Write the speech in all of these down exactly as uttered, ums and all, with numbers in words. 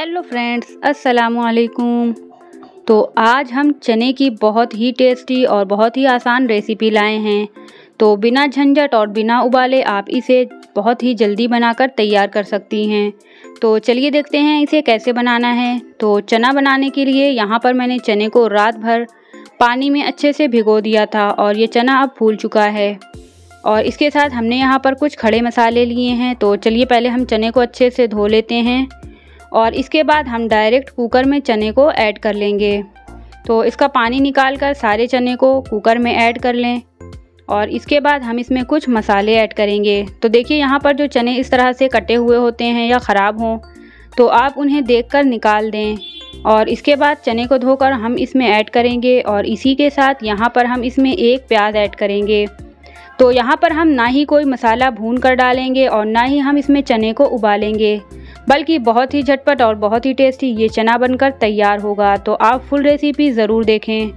Hello friends, अस्सलामुअलैकुम। तो आज हम चने की बहुत ही टेस्टी और बहुत ही आसान रेसिपी लाए हैं। तो बिना झंझट और बिना उबाले आप इसे बहुत ही जल्दी बनाकर तैयार कर सकती हैं। तो चलिए देखते हैं इसे कैसे बनाना है। तो चना बनाने के लिए यहाँ पर मैंने चने को रात भर पानी में अच्छे से भिगो दिया था और ये चना अब फूल चुका है। और इसके साथ हमने यहाँ पर कुछ खड़े मसाले लिए हैं। तो चलिए पहले हम चने को अच्छे से धो लेते हैं और इसके बाद हम डायरेक्ट कुकर में चने को ऐड कर लेंगे। तो इसका पानी निकाल कर सारे चने को कुकर में ऐड कर लें और इसके बाद हम इसमें कुछ मसाले ऐड करेंगे। तो देखिए यहाँ पर जो चने इस तरह से कटे हुए होते हैं या ख़राब हों तो आप उन्हें देखकर निकाल दें। और इसके बाद चने को धोकर हम इसमें ऐड करेंगे और इसी के साथ यहाँ पर हम इसमें एक प्याज ऐड करेंगे। तो यहाँ पर हम ना ही कोई मसाला भून कर डालेंगे और ना ही हम इसमें चने को उबालेंगे, बल्कि बहुत ही झटपट और बहुत ही टेस्टी ये चना बनकर तैयार होगा। तो आप फुल रेसिपी ज़रूर देखें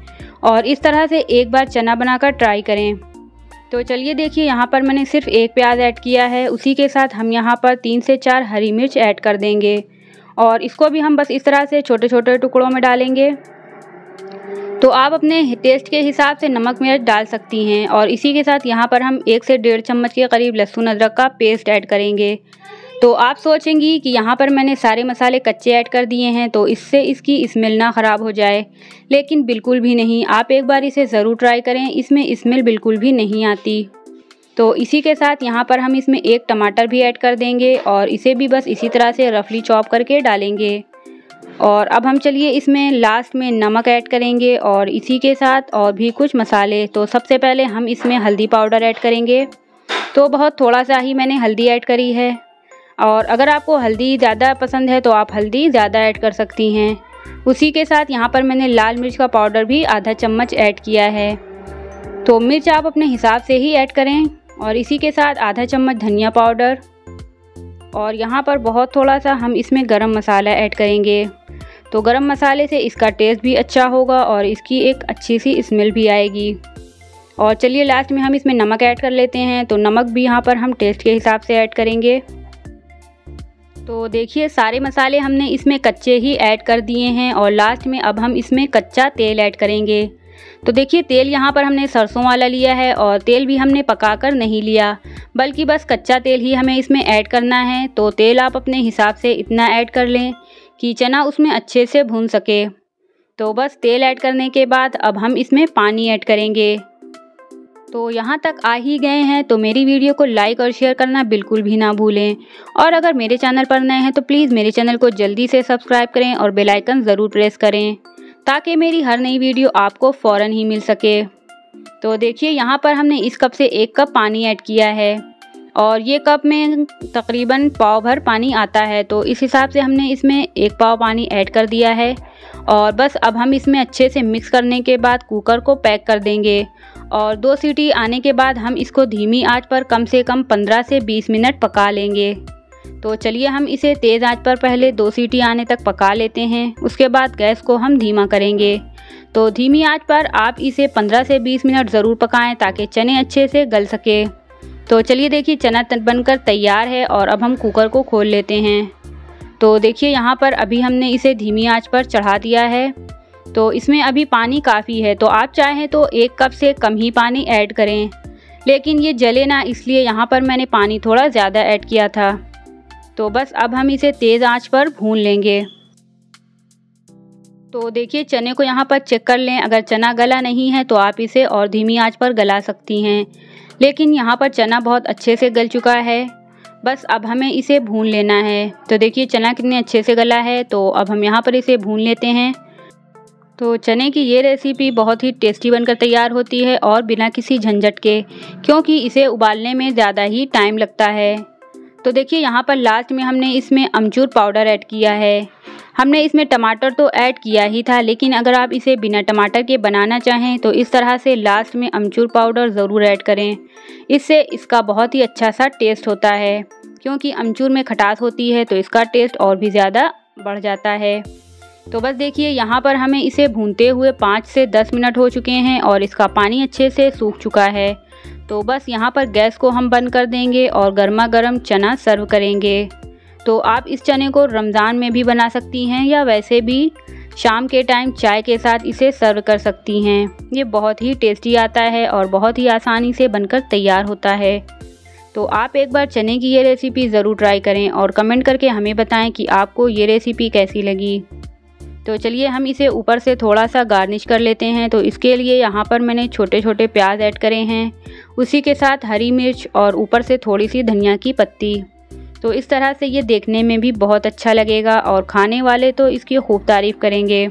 और इस तरह से एक बार चना बनाकर ट्राई करें। तो चलिए देखिए यहाँ पर मैंने सिर्फ एक प्याज ऐड किया है, उसी के साथ हम यहाँ पर तीन से चार हरी मिर्च ऐड कर देंगे और इसको भी हम बस इस तरह से छोटे छोटे टुकड़ों में डालेंगे। तो आप अपने टेस्ट के हिसाब से नमक मिर्च डाल सकती हैं। और इसी के साथ यहाँ पर हम एक से डेढ़ चम्मच के करीब लहसुन अदरक का पेस्ट ऐड करेंगे। तो आप सोचेंगी कि यहाँ पर मैंने सारे मसाले कच्चे ऐड कर दिए हैं तो इससे इसकी स्मेल ना ख़राब हो जाए, लेकिन बिल्कुल भी नहीं। आप एक बार इसे ज़रूर ट्राई करें, इसमें स्मेल बिल्कुल भी नहीं आती। तो इसी के साथ यहाँ पर हम इसमें एक टमाटर भी ऐड कर देंगे और इसे भी बस इसी तरह से रफली चॉप करके डालेंगे। और अब हम चलिए इसमें लास्ट में नमक ऐड करेंगे और इसी के साथ और भी कुछ मसाले। तो सबसे पहले हम इसमें हल्दी पाउडर ऐड करेंगे। तो बहुत थोड़ा सा ही मैंने हल्दी ऐड करी है और अगर आपको हल्दी ज़्यादा पसंद है तो आप हल्दी ज़्यादा ऐड कर सकती हैं। उसी के साथ यहाँ पर मैंने लाल मिर्च का पाउडर भी आधा चम्मच ऐड किया है। तो मिर्च आप अपने हिसाब से ही ऐड करें। और इसी के साथ आधा चम्मच धनिया पाउडर और यहाँ पर बहुत थोड़ा सा हम इसमें गरम मसाला ऐड करेंगे। तो गरम मसाले से इसका टेस्ट भी अच्छा होगा और इसकी एक अच्छी सी स्मेल भी आएगी। और चलिए लास्ट में हम इसमें नमक ऐड कर लेते हैं। तो नमक भी यहाँ पर हम टेस्ट के हिसाब से ऐड करेंगे। तो देखिए सारे मसाले हमने इसमें कच्चे ही ऐड कर दिए हैं और लास्ट में अब हम इसमें कच्चा तेल ऐड करेंगे। तो देखिए तेल यहाँ पर हमने सरसों वाला लिया है और तेल भी हमने पका कर नहीं लिया, बल्कि बस कच्चा तेल ही हमें इसमें ऐड करना है। तो तेल आप अपने हिसाब से इतना ऐड कर लें कि चना उसमें अच्छे से भून सके। तो बस तेल ऐड करने के बाद अब हम इसमें पानी ऐड करेंगे। तो यहाँ तक आ ही गए हैं तो मेरी वीडियो को लाइक और शेयर करना बिल्कुल भी ना भूलें। और अगर मेरे चैनल पर नए हैं तो प्लीज़ मेरे चैनल को जल्दी से सब्सक्राइब करें और बेल आइकन ज़रूर प्रेस करें ताकि मेरी हर नई वीडियो आपको फ़ौरन ही मिल सके। तो देखिए यहाँ पर हमने इस कप से एक कप पानी ऐड किया है और ये कप में तकरीबन पाव भर पानी आता है। तो इस हिसाब से हमने इसमें एक पाव पानी ऐड कर दिया है और बस अब हम इसमें अच्छे से मिक्स करने के बाद कुकर को पैक कर देंगे। और दो सीटी आने के बाद हम इसको धीमी आंच पर कम से कम पंद्रह से बीस मिनट पका लेंगे। तो चलिए हम इसे तेज़ आंच पर पहले दो सीटी आने तक पका लेते हैं, उसके बाद गैस को हम धीमा करेंगे। तो धीमी आंच पर आप इसे पंद्रह से बीस मिनट ज़रूर पकाएं ताकि चने अच्छे से गल सके। तो चलिए देखिए चना बनकर तैयार है और अब हम कुकर को खोल लेते हैं। तो देखिए यहाँ पर अभी हमने इसे धीमी आंच पर चढ़ा दिया है। तो इसमें अभी पानी काफ़ी है, तो आप चाहें तो एक कप से कम ही पानी ऐड करें, लेकिन ये जले ना इसलिए यहाँ पर मैंने पानी थोड़ा ज़्यादा ऐड किया था। तो बस अब हम इसे तेज़ आंच पर भून लेंगे। तो देखिए चने को यहाँ पर चेक कर लें, अगर चना गला नहीं है तो आप इसे और धीमी आंच पर गला सकती हैं, लेकिन यहाँ पर चना बहुत अच्छे से गल चुका है। बस अब हमें इसे भून लेना है। तो देखिए चना कितने अच्छे से गला है। तो अब हम यहाँ पर इसे भून लेते हैं। तो चने की ये रेसिपी बहुत ही टेस्टी बनकर तैयार होती है और बिना किसी झंझट के, क्योंकि इसे उबालने में ज़्यादा ही टाइम लगता है। तो देखिए यहाँ पर लास्ट में हमने इसमें अमचूर पाउडर ऐड किया है। हमने इसमें टमाटर तो ऐड किया ही था, लेकिन अगर आप इसे बिना टमाटर के बनाना चाहें तो इस तरह से लास्ट में अमचूर पाउडर ज़रूर ऐड करें। इससे इसका बहुत ही अच्छा सा टेस्ट होता है, क्योंकि अमचूर में खटास होती है तो इसका टेस्ट और भी ज़्यादा बढ़ जाता है। तो बस देखिए यहाँ पर हमें इसे भूनते हुए पाँच से दस मिनट हो चुके हैं और इसका पानी अच्छे से सूख चुका है। तो बस यहाँ पर गैस को हम बंद कर देंगे और गर्मा गर्म चना सर्व करेंगे। तो आप इस चने को रमज़ान में भी बना सकती हैं या वैसे भी शाम के टाइम चाय के साथ इसे सर्व कर सकती हैं। ये बहुत ही टेस्टी आता है और बहुत ही आसानी से बनकर तैयार होता है। तो आप एक बार चने की ये रेसिपी ज़रूर ट्राई करें और कमेंट करके हमें बताएं कि आपको ये रेसिपी कैसी लगी। तो चलिए हम इसे ऊपर से थोड़ा सा गार्निश कर लेते हैं। तो इसके लिए यहाँ पर मैंने छोटे छोटे प्याज ऐड करे हैं, उसी के साथ हरी मिर्च और ऊपर से थोड़ी सी धनिया की पत्ती। तो इस तरह से ये देखने में भी बहुत अच्छा लगेगा और खाने वाले तो इसकी खूब तारीफ़ करेंगे।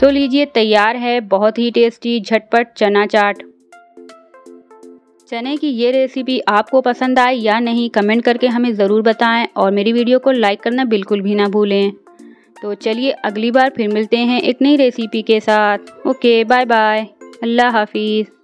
तो लीजिए तैयार है बहुत ही टेस्टी झटपट चना चाट। चने की ये रेसिपी आपको पसंद आए या नहीं कमेंट करके हमें ज़रूर बताएं और मेरी वीडियो को लाइक करना बिल्कुल भी ना भूलें। तो चलिए अगली बार फिर मिलते हैं एक नई रेसिपी के साथ। ओके, बाय बाय, अल्लाह हाफिज़।